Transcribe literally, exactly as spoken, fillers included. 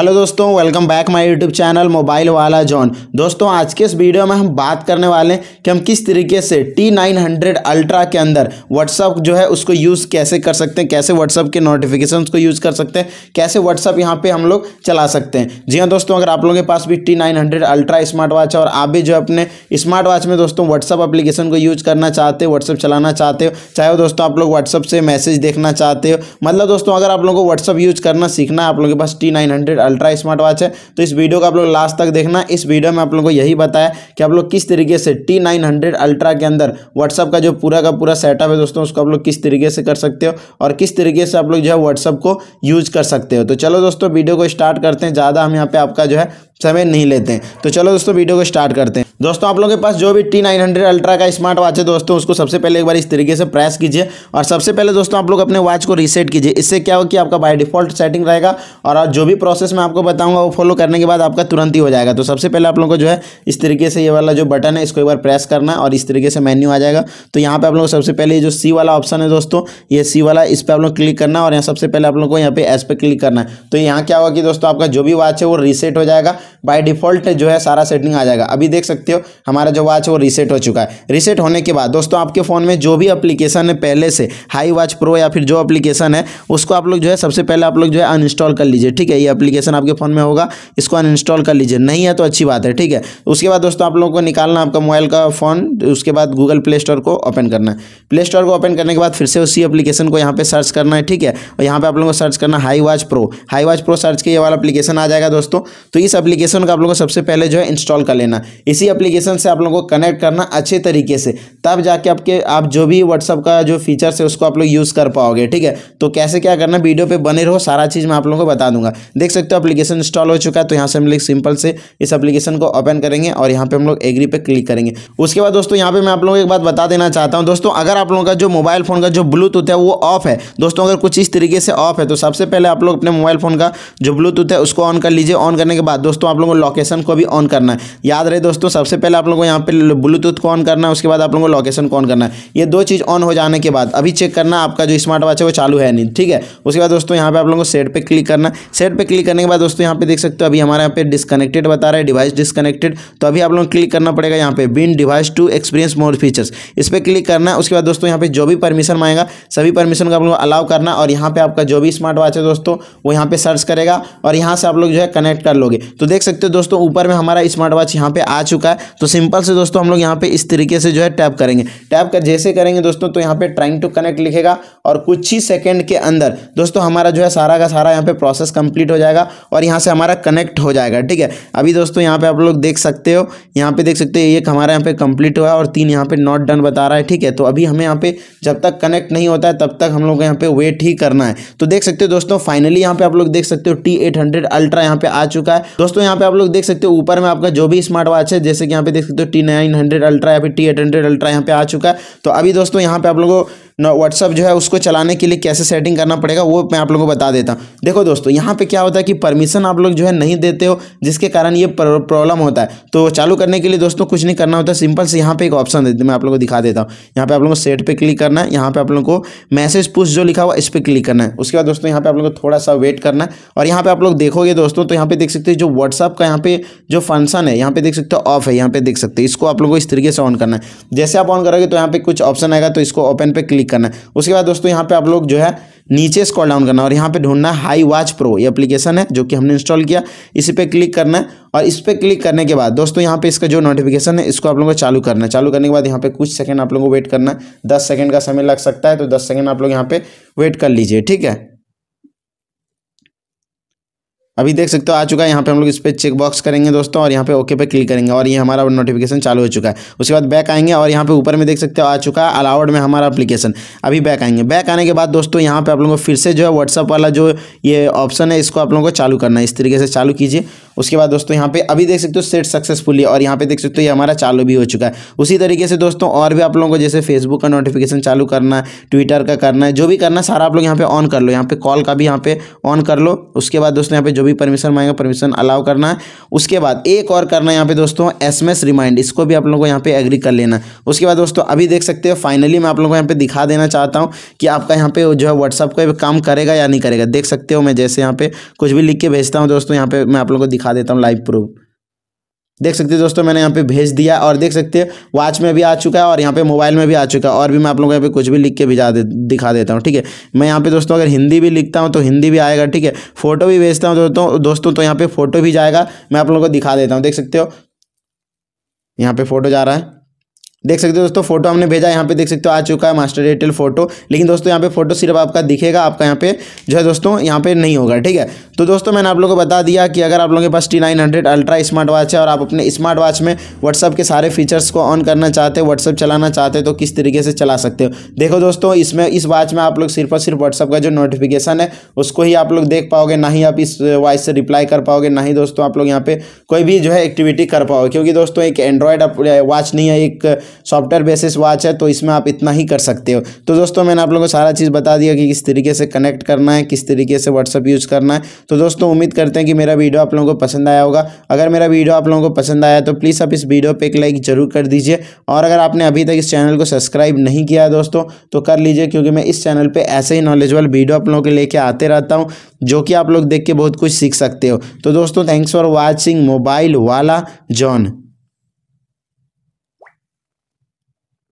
Hello दोस्तों, welcome back my YouTube channel mobile वाला zone. दोस्तों, आज के इस वीडियो में हम बात करने वाले हैं कि हम किस तरीके से टी नाइन हंड्रेड अल्ट्रा के अंदर व्हाट्सअप जो है उसको यूज़ कैसे कर सकते हैं, कैसे व्हाट्सअप के नोटिफिकेशंस को यूज़ कर सकते हैं, कैसे व्हाट्सअप यहां पे हम लोग चला सकते हैं। जी हाँ दोस्तों, अगर आप लोगों के पास भी T nine hundred ultra smart watch है और आप भी जो अपने स्मार्ट वॉच में दोस्तों व्हाट्सअप एप्लीकेशन को यूज़ करना चाहते हो, व्हाट्सअप चलाना चाहते हो, चाहे हो दोस्तों आप लोग व्हाट्सअप से मैसेज देखना चाहते हो, मतलब दोस्तों अगर आप लोगों को व्हाट्सअप यूज़ करना सीखना है, आप लोगों के पास T nine hundred ultra smart watch है, तो इस वीडियो का आप लोग लास्ट तक देखना। इस वीडियो में आप लोगों को यही बताया कि आप लोग किस तरीके से टी नाइन हंड्रेड अल्ट्रा के अंदर व्हाट्सअप का जो पूरा का पूरा सेटअप है दोस्तों उसको आप लोग किस तरीके से कर सकते हो और किस तरीके से आप लोग जो है व्हाट्सअप को यूज कर सकते हो। तो चलो दोस्तों वीडियो को स्टार्ट करते हैं, ज़्यादा हम यहाँ पे आपका जो है समय नहीं लेते हैं। तो चलो दोस्तों वीडियो को स्टार्ट करते हैं। दोस्तों आप लोगों के पास जो भी टी नाइन हंड्रेड अल्ट्रा का स्मार्ट वॉच है दोस्तों उसको सबसे पहले एक बार इस तरीके से प्रेस कीजिए और सबसे पहले दोस्तों आप लोग अपने वॉच को रीसेट कीजिए। इससे क्या हो कि आपका बाय डिफॉल्ट सेटिंग रहेगा और जो भी प्रोसेस मैं आपको बताऊंगा वो फॉलो करने के बाद आपका तुरंत ही हो जाएगा। तो सबसे पहले आप लोगों को जो है इस तरीके से ये वाला जो बटन है इसको एक बार प्रेस करना है और इस तरीके से मेन्यू आ जाएगा। तो यहाँ पर आप लोग सबसे पहले जो सी वाला ऑप्शन है दोस्तों, ये सी वाला, इस पर आप लोग क्लिक करना है और यहाँ सबसे पहले आप लोग को यहाँ पे एस पे क्लिक करना है। तो यहाँ क्या होगा कि दोस्तों आपका जो भी वॉच है वो रीसेट हो जाएगा, बाय डिफॉल्ट जो है सारा सेटिंग आ जाएगा। अभी देख सकते हो हमारा जो वॉच है वो रीसेट हो चुका है। रीसेट होने के बाद दोस्तों आपके फ़ोन में जो भी एप्लीकेशन है पहले से, हाई वॉच प्रो या फिर जो एप्लीकेशन है उसको आप लोग जो है सबसे पहले आप लोग जो है अनइंस्टॉल कर लीजिए। ठीक है, ये एप्लीकेशन आपके फ़ोन में होगा, इसको अनइंस्टॉल कर लीजिए, नहीं है तो अच्छी बात है। ठीक है, उसके बाद दोस्तों आप लोगों को निकालना आपका मोबाइल का फ़ोन, उसके बाद गूगल प्ले स्टोर को ओपन करना है। प्ले स्टोर को ओपन करने के बाद फिर से उसी एप्लीकेशन को यहाँ पर सर्च करना है। ठीक है, और यहाँ पर आप लोगों को सर्च करना high watch pro. High watch pro search के ये वाला एप्लीकेशन आ जाएगा दोस्तों। तो इस एप्लीकेशन का आप लोगों को सबसे पहले जो है इंस्टॉल कर लेना, इसी एप्लीकेशन से आप लोगों को कनेक्ट करना अच्छे तरीके से, तब जाके आपके आप जो भी व्हाट्सअप का जो फीचर्स है उसको आप लोग यूज़ कर पाओगे। ठीक है, तो कैसे क्या करना वीडियो पे बने रहो, सारा चीज़ मैं आप लोगों को बता दूंगा। देख सकते हो एप्लीकेशन इंस्टॉल हो चुका है। तो यहाँ से हम लोग सिंपल से इस एप्लीकेशन को ओपन करेंगे और यहाँ पर हम लोग एग्री पे क्लिक करेंगे। उसके बाद दोस्तों यहाँ पर मैं आप लोगों को एक बात बता देना चाहता हूँ दोस्तों, अगर आप लोगों का जो मोबाइल फ़ोन का जो ब्लूटूथ है वो ऑफ है दोस्तों, अगर कुछ इस तरीके से ऑफ है तो सबसे पहले आप लोग अपने मोबाइल फ़ोन का जो ब्लूटूथ है उसको ऑन कर लीजिए। ऑन करने के बाद दोस्तों आप लोगों को लोकेशन को भी ऑन करना है। याद रहे दोस्तों, सबसे पहले आप लोगों को यहाँ पे ब्लूटूथ को ऑन करना है, उसके बाद आप लोगों को लोकेशन को ऑन करना है। ये दो चीज़ ऑन हो जाने के बाद अभी चेक करना आपका जो स्मार्ट वॉच है वो चालू है नहीं। ठीक है, उसके बाद दोस्तों यहाँ पे आप लोगों को सेट पे क्लिक करना। सेट पे क्लिक करने के बाद दोस्तों यहाँ पे देख सकते हो अभी हमारे यहाँ पे डिस्कनेक्टेड बता रहा है, डिवाइस डिस्कनेक्टेड। तो अभी आप लोगों को क्लिक करना पड़ेगा यहाँ पे bind device to experience more features, इस पर क्लिक करना है। उसके बाद दोस्तों यहाँ पे जो भी परमिशन मांगेगा सभी परमिशन को आप लोगों को अलाउ करना और यहाँ पे आपका जो भी स्मार्ट वॉच है दोस्तों वो यहाँ पे सर्च करेगा और यहाँ से आप लोग जो है कनेक्ट कर लोगे। तो देख सकते हो दोस्तों ऊपर में हमारा स्मार्ट वॉच यहाँ पे आ चुका है। तो सिंपल से दोस्तों हम लोग यहाँ पे इस तरीके से जो है टैप करेंगे। टैप कर जैसे करेंगे दोस्तों तो यहाँ पे ट्राइंग टू कनेक्ट लिखेगा और कुछ ही सेकंड के अंदर दोस्तों हमारा जो है सारा का सारा यहाँ पे प्रोसेस कंप्लीट हो जाएगा और यहाँ से हमारा कनेक्ट हो जाएगा। ठीक है, अभी दोस्तों यहाँ पे आप लोग देख सकते हो, यहाँ पे देख सकते हो एक हमारा यहाँ पे कंप्लीट हुआ और तीन यहाँ पे नॉट डन बता रहा है। ठीक है, तो अभी हमें यहाँ पे जब तक कनेक्ट नहीं होता है तब तक हम लोग यहाँ पे वेट ही करना है। तो देख सकते हो दोस्तों फाइनली यहाँ पे आप लोग देख सकते हो टी एट हंड्रेड अल्ट्रा यहाँ पे आ चुका है। दोस्तों यहाँ पे आप लोग देख सकते हो ऊपर में आपका जो भी स्मार्ट वॉच है, जैसे कि यहाँ पे देख सकते हो टी नाइन हंड्रेड अल्ट्रा या फिर टी एट हंड्रेड अल्ट्रा यहाँ पे आ चुका है। तो अभी दोस्तों यहाँ पे आप लोगों को व्हाट्सअप जो है उसको चलाने के लिए कैसे सेटिंग करना पड़ेगा वो मैं आप लोगों को बता देता हूँ। देखो दोस्तों यहाँ पे क्या होता है कि परमिशन आप लोग जो है नहीं देते हो, जिसके कारण ये प्रॉब्लम होता है। तो चालू करने के लिए दोस्तों कुछ नहीं करना होता, सिंपल से यहाँ पे एक ऑप्शन देते हैं, मैं आप लोगों को दिखा देता हूँ। यहाँ पे आप लोगों को सेट पे क्लिक करना है, यहाँ पे आप लोगों को मैसेज पुश जो लिखा हुआ इस पर क्लिक करना है। उसके बाद दोस्तों यहाँ पे आप लोगों को थोड़ा सा वेट करना है और यहाँ पे आप लोग देखोगे दोस्तों तो यहाँ पे देख सकते हो जो व्हाट्सअप का यहाँ पे जो फंक्शन है यहाँ पे देख सकते हो ऑफ है, यहाँ पे देख सकते हो। इसको आप लोगों को इस तरीके से ऑन करना है। जैसे आप ऑन करोगे तो यहाँ पे कुछ ऑप्शन आएगा, तो इसको ओपन पे क्लिक करना है। उसके बाद दोस्तों यहाँ पे आप लोग जो है नीचे स्क्रॉल डाउन करना और यहाँ पे ढूंढना हाई वॉच प्रो, ये एप्लीकेशन है जो कि हमने इंस्टॉल किया, इसी पे क्लिक करना है। और इस पे क्लिक करने के बाद दोस्तों यहाँ पे इसका जो नोटिफिकेशन है इसको आप लोगों को चालू करना है। चालू करने के बाद यहाँ पे कुछ सेकंड आप लोगों को वेट करना है, दस सेकंड का समय लग सकता है, तो दस सेकंड आप लोग यहाँ पे वेट कर लीजिए। ठीक है, अभी देख सकते हो आ चुका है। यहाँ पे हम लोग इस पर चेक बॉक्स करेंगे दोस्तों और यहाँ पे ओके पे क्लिक करेंगे और ये हमारा नोटिफिकेशन चालू हो चुका है। उसके बाद बैक आएंगे और यहाँ पे ऊपर में देख सकते हो आ चुका है अलाउड में हमारा एप्लीकेशन। अभी बैक आएंगे, बैक आने के बाद दोस्तों यहाँ पे आप लोगों को फिर से जो है व्हाट्सअप वाला जो ये ऑप्शन है इसको आप लोगों को चालू करना है। इस तरीके से चालू कीजिए उसके बाद दोस्तों यहाँ पे अभी देख सकते हो सेट सक्सेसफुली, और यहाँ पे देख सकते हो ये हमारा चालू भी हो चुका है। उसी तरीके से दोस्तों और भी आप लोगों को जैसे फेसबुक का नोटिफिकेशन चालू करना है, ट्विटर का करना है, जो भी करना है सारा आप लोग यहाँ पे ऑन कर लो। यहाँ पे कॉल का भी यहाँ पे ऑन कर लो। उसके बाद दोस्तों यहाँ पे जो भी परमिशन मांगेगा परमिशन अलाउ करना है। उसके बाद एक और करना है यहाँ पे दोस्तों एस एम एस रिमाइंड, इसको भी आप लोगों को यहाँ पे एग्री कर लेना। उसके बाद दोस्तों अभी देख सकते हो फाइनली मैं आप लोगों को यहाँ पे दिखा देना चाहता हूँ कि आपका यहाँ पे जो है व्हाट्सअप का काम करेगा या नहीं करेगा। देख सकते हो मैं जैसे यहाँ पे कुछ भी लिख के भेजता हूँ दोस्तों, यहाँ पे मैं आप लोगों को दिखा देता हूँ लाइव प्रूफ। देख सकते हो दोस्तों मैंने यहाँ पे भेज दिया, और देख सकते हो वॉच में भी आ चुका है और यहाँ पे मोबाइल में भी आ चुका है। और भी मैं आप लोगों को यहाँ पे कुछ भी लिख के भिजा दे दिखा देता हूँ। ठीक है, मैं यहाँ पे दोस्तों अगर हिंदी भी लिखता हूँ तो हिंदी भी आएगा। ठीक है, फोटो भी भेजता हूँ दोस्तों दोस्तों तो यहाँ पे फोटो भी जाएगा। मैं आप लोगों को दिखा देता हूँ, देख सकते हो यहाँ पे फोटो जा रहा है। देख सकते हो दोस्तों फोटो हमने भेजा, यहाँ पे देख सकते हो आ चुका है मास्टर एयरटेल फोटो। लेकिन दोस्तों यहाँ पे फोटो सिर्फ आपका दिखेगा, आपका यहाँ पे जो है दोस्तों यहाँ पे नहीं होगा। ठीक है, तो दोस्तों मैंने आप लोगों को बता दिया कि अगर आप लोगों के पास T nine hundred ultra smart watch है और आप अपने स्मार्ट वॉच में व्हाट्सअप के सारे फीचर्स को ऑन करना चाहते हो, व्हाट्सअप चलाना चाहते हो, तो किस तरीके से चला सकते हो। देखो दोस्तों इसमें इस वॉच में आप लोग सिर्फ और सिर्फ व्हाट्सअप का जो नोटिफिकेशन है उसको ही आप लोग देख पाओगे, ना ही आप इस वॉइस से रिप्लाई कर पाओगे, ना ही दोस्तों आप लोग यहाँ पे कोई भी जो है एक्टिविटी कर पाओगे, क्योंकि दोस्तों एक एंड्रॉयड वॉच नहीं है, एक सॉफ्टवेयर बेसिस वॉच है, तो इसमें आप इतना ही कर सकते हो। तो दोस्तों मैंने आप लोगों को सारा चीज़ बता दिया कि किस तरीके से कनेक्ट करना है, किस तरीके से व्हाट्सअप यूज़ करना है। तो दोस्तों उम्मीद करते हैं कि मेरा वीडियो आप लोगों को पसंद आया होगा। अगर मेरा वीडियो आप लोगों को पसंद आया तो प्लीज़ आप इस वीडियो पर एक लाइक ज़रूर कर दीजिए, और अगर आपने अभी तक इस चैनल को सब्सक्राइब नहीं किया है दोस्तों तो कर लीजिए, क्योंकि मैं इस चैनल पर ऐसे ही नॉलेजेबल वीडियो आप लोगों के लेके आते रहता हूँ, जो कि आप लोग देख के बहुत कुछ सीख सकते हो। तो दोस्तों थैंक्स फॉर वॉचिंग मोबाइल वाला जोन।